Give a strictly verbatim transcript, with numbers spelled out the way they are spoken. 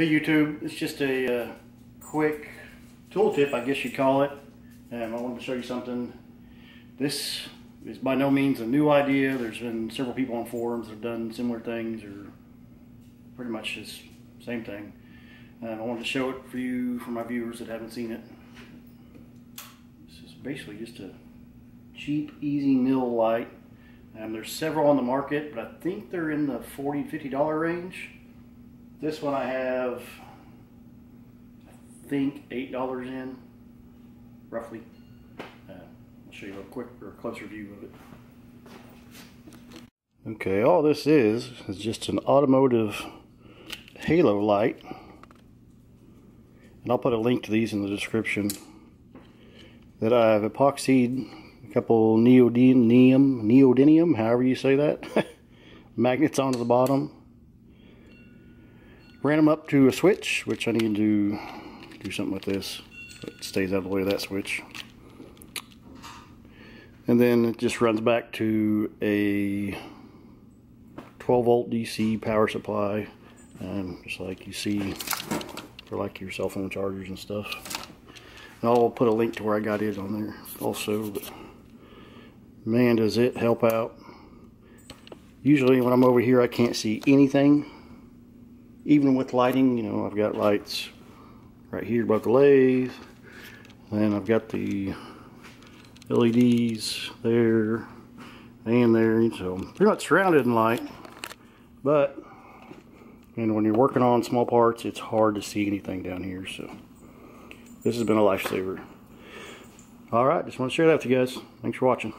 Hey YouTube, it's just a uh, quick tool tip, I guess you call it. Um, I wanted to show you something. This is by no means a new idea. There's been several people on forums that have done similar things or pretty much just same thing. Um, I wanted to show it for you, for my viewers that haven't seen it. This is basically just a cheap, easy mill light. Um, there's several on the market, but I think they're in the forty to fifty dollar range. This one I have, I think, eight dollars in, roughly. Uh, I'll show you a quick or closer view of it. Okay, all this is is just an automotive halo light. And I'll put a link to these in the description. That I have epoxied a couple neodymium, neodymium, however you say that, magnets onto the bottom. Ran them up to a switch, which I need to do something with this, so it stays out of the way of that switch. And then it just runs back to a twelve volt D C power supply, um, just like you see for like your cell phone chargers and stuff. And I'll put a link to where I got it on there also, but man does it help out. Usually when I'm over here I can't see anything. Even with lighting, you know, I've got lights right here above the lathe, and I've got the L E Ds there and there, so they're not surrounded in light, but and when you're working on small parts, it's hard to see anything down here, so this has been a lifesaver. Alright, just want to share that with you guys. Thanks for watching.